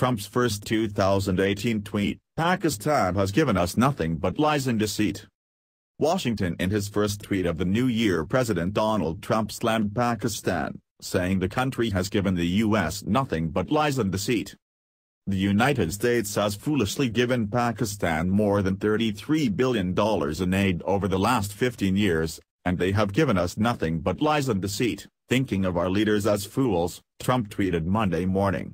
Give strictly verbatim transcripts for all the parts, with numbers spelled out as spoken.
Trump's first two thousand eighteen tweet, "Pakistan has given us nothing but lies and deceit." Washington in his first tweet of the new year, President Donald Trump slammed Pakistan, saying the country has given the U S nothing but lies and deceit. The United States has foolishly given Pakistan more than thirty-three billion dollars in aid over the last fifteen years, and they have given us nothing but lies and deceit, thinking of our leaders as fools, Trump tweeted Monday morning.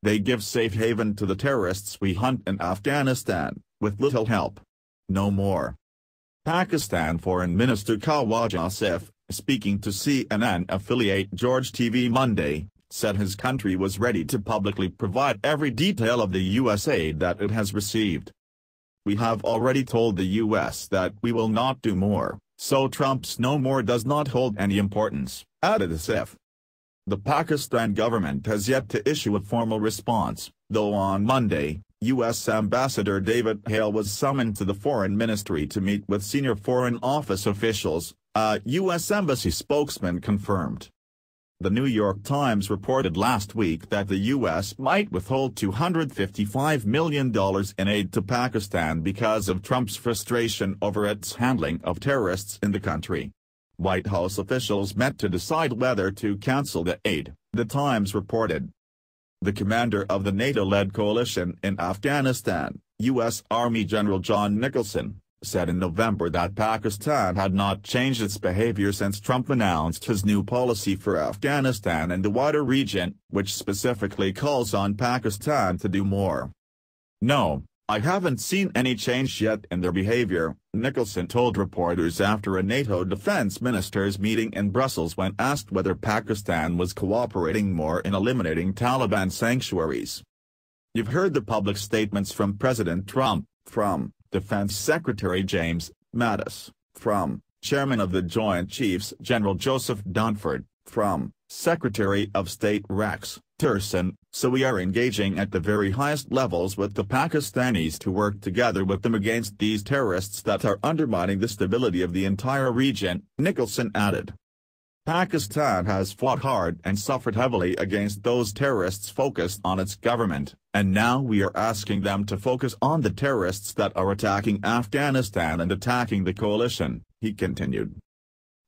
They give safe haven to the terrorists we hunt in Afghanistan, with little help. No more. Pakistan Foreign Minister Khawaja Asif, speaking to C N N affiliate Geo T V Monday, said his country was ready to publicly provide every detail of the U S aid that it has received. "We have already told the U S that we will not do more, so Trump's no more does not hold any importance," added Asif. The Pakistan government has yet to issue a formal response, though on Monday, U S Ambassador David Hale was summoned to the Foreign Ministry to meet with senior Foreign Office officials, a U S Embassy spokesman confirmed. The New York Times reported last week that the U S might withhold two hundred fifty-five million dollars in aid to Pakistan because of Trump's frustration over its handling of terrorists in the country. White House officials met to decide whether to cancel the aid, the Times reported. The commander of the NATO-led coalition in Afghanistan, U S Army General John Nicholson, said in November that Pakistan had not changed its behavior since Trump announced his new policy for Afghanistan and the wider region, which specifically calls on Pakistan to do more. "No, I haven't seen any change yet in their behavior," Nicholson told reporters after a NATO defense ministers meeting in Brussels when asked whether Pakistan was cooperating more in eliminating Taliban sanctuaries. "You've heard the public statements from President Trump, from Defense Secretary James Mattis, from Chairman of the Joint Chiefs General Joseph Dunford, from Secretary of State Rex Tillerson, so we are engaging at the very highest levels with the Pakistanis to work together with them against these terrorists that are undermining the stability of the entire region," Nicholson added. Pakistan has fought hard and suffered heavily against those terrorists focused on its government, and now we are asking them to focus on the terrorists that are attacking Afghanistan and attacking the coalition, he continued.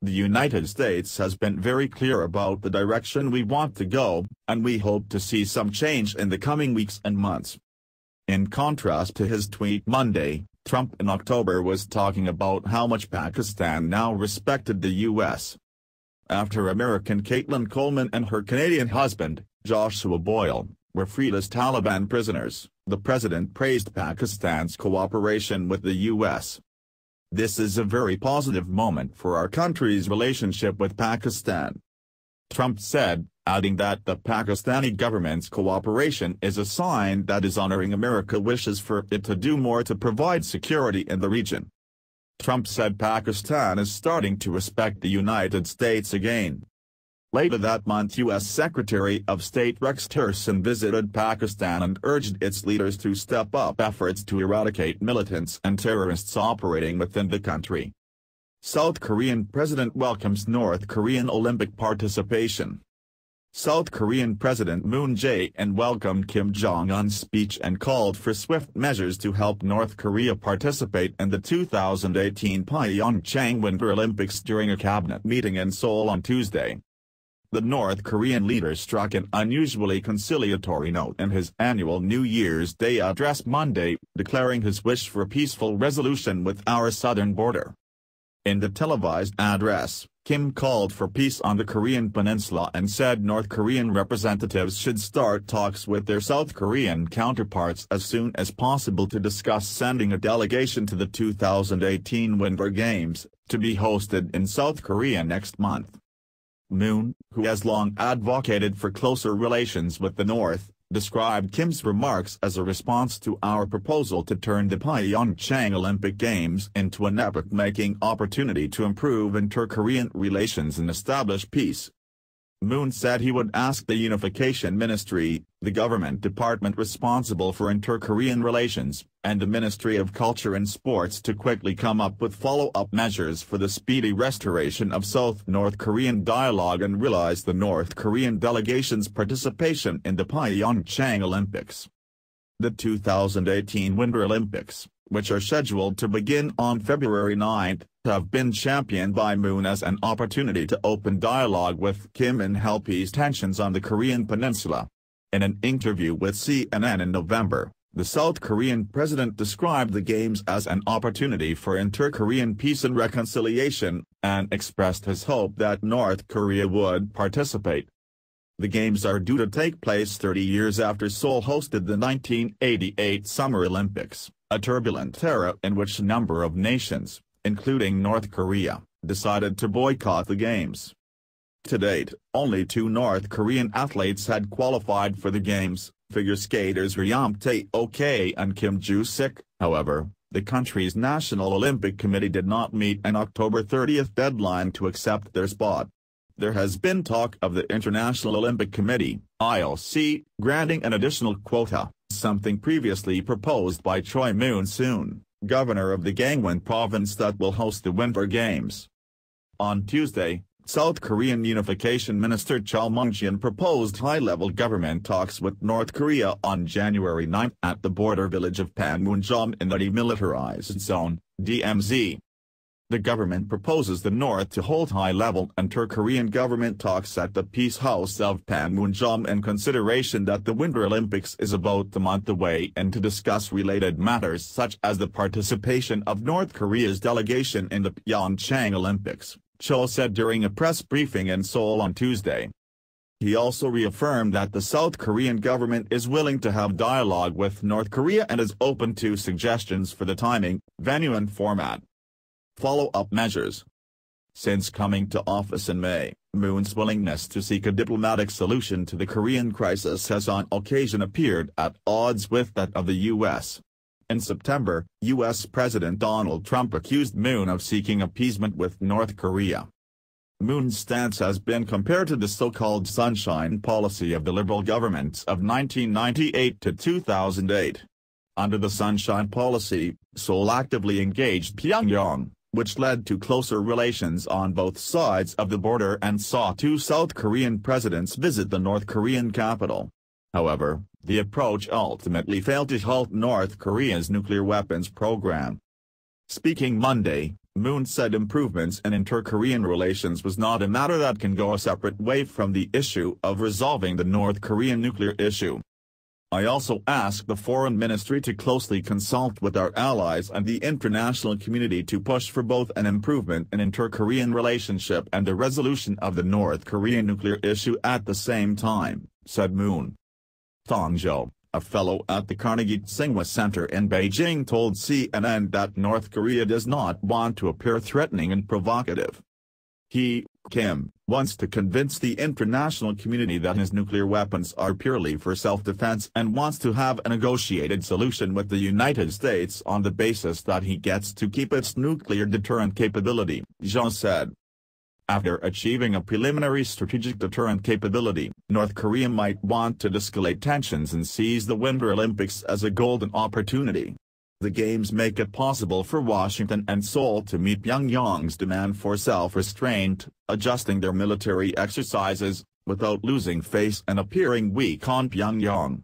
"The United States has been very clear about the direction we want to go, and we hope to see some change in the coming weeks and months." In contrast to his tweet Monday, Trump in October was talking about how much Pakistan now respected the U S. After American Caitlin Coleman and her Canadian husband, Joshua Boyle, were freed as Taliban prisoners, the president praised Pakistan's cooperation with the U S. "This is a very positive moment for our country's relationship with Pakistan," Trump said, adding that the Pakistani government's cooperation is a sign that is honoring America's wishes for it to do more to provide security in the region. Trump said Pakistan is starting to respect the United States again. Later that month, U S Secretary of State Rex Tillerson visited Pakistan and urged its leaders to step up efforts to eradicate militants and terrorists operating within the country. South Korean President welcomes North Korean Olympic participation. South Korean President Moon Jae-in welcomed Kim Jong-un's speech and called for swift measures to help North Korea participate in the two thousand eighteen Pyeongchang Winter Olympics during a cabinet meeting in Seoul on Tuesday. The North Korean leader struck an unusually conciliatory note in his annual New Year's Day address Monday, declaring his wish for a peaceful resolution with our southern border. In the televised address, Kim called for peace on the Korean peninsula and said North Korean representatives should start talks with their South Korean counterparts as soon as possible to discuss sending a delegation to the two thousand eighteen Winter Games, to be hosted in South Korea next month. Moon, who has long advocated for closer relations with the North, described Kim's remarks as a response to our proposal to turn the Pyeongchang Olympic Games into an epoch-making opportunity to improve inter-Korean relations and establish peace. Moon said he would ask the Unification Ministry, the government department responsible for inter-Korean relations, and the Ministry of Culture and Sports to quickly come up with follow-up measures for the speedy restoration of South-North Korean dialogue and realize the North Korean delegation's participation in the Pyeongchang Olympics. The two thousand eighteen Winter Olympics, which are scheduled to begin on February ninth, have been championed by Moon as an opportunity to open dialogue with Kim and help ease tensions on the Korean peninsula. In an interview with C N N in November, the South Korean president described the Games as an opportunity for inter-Korean peace and reconciliation, and expressed his hope that North Korea would participate. The Games are due to take place thirty years after Seoul hosted the nineteen eighty-eight Summer Olympics, a turbulent era in which a number of nations, including North Korea, decided to boycott the Games. To date, only two North Korean athletes had qualified for the Games, figure skaters Ryam Tae-ok and Kim Joo-sik. However, the country's National Olympic Committee did not meet an October thirtieth deadline to accept their spot. There has been talk of the International Olympic Committee I O C, granting an additional quota, something previously proposed by Choi Moon Soon, governor of the Gangwon province that will host the Winter Games. On Tuesday, South Korean Unification Minister Cho Myoung-gyon proposed high-level government talks with North Korea on January ninth at the border village of Panmunjom in the Demilitarized Zone, D M Z. The government proposes the North to hold high-level inter-Korean government talks at the Peace House of Panmunjom in consideration that the Winter Olympics is about a month away and to discuss related matters such as the participation of North Korea's delegation in the Pyeongchang Olympics, Cho said during a press briefing in Seoul on Tuesday. He also reaffirmed that the South Korean government is willing to have dialogue with North Korea and is open to suggestions for the timing, venue and format. Follow-up measures. Since coming to office in May, Moon's willingness to seek a diplomatic solution to the Korean crisis has on occasion appeared at odds with that of the U S. In September, U S President Donald Trump accused Moon of seeking appeasement with North Korea. Moon's stance has been compared to the so-called sunshine policy of the liberal governments of nineteen ninety-eight to two thousand eight. Under the sunshine policy, Seoul actively engaged Pyongyang, which led to closer relations on both sides of the border and saw two South Korean presidents visit the North Korean capital. However, the approach ultimately failed to halt North Korea's nuclear weapons program. Speaking Monday, Moon said improvements in inter-Korean relations was not a matter that can go a separate way from the issue of resolving the North Korean nuclear issue. I also ask the Foreign Ministry to closely consult with our allies and the international community to push for both an improvement in inter-Korean relationship and the resolution of the North Korean nuclear issue at the same time, said Moon. Tong Jo, a fellow at the Carnegie Tsinghua Center in Beijing, told C N N that North Korea does not want to appear threatening and provocative. He, Kim, wants to convince the international community that his nuclear weapons are purely for self-defense and wants to have a negotiated solution with the United States on the basis that he gets to keep its nuclear deterrent capability, Zhang said. After achieving a preliminary strategic deterrent capability, North Korea might want to de-escalate tensions and seize the Winter Olympics as a golden opportunity. The Games make it possible for Washington and Seoul to meet Pyongyang's demand for self-restraint, adjusting their military exercises, without losing face and appearing weak on Pyongyang.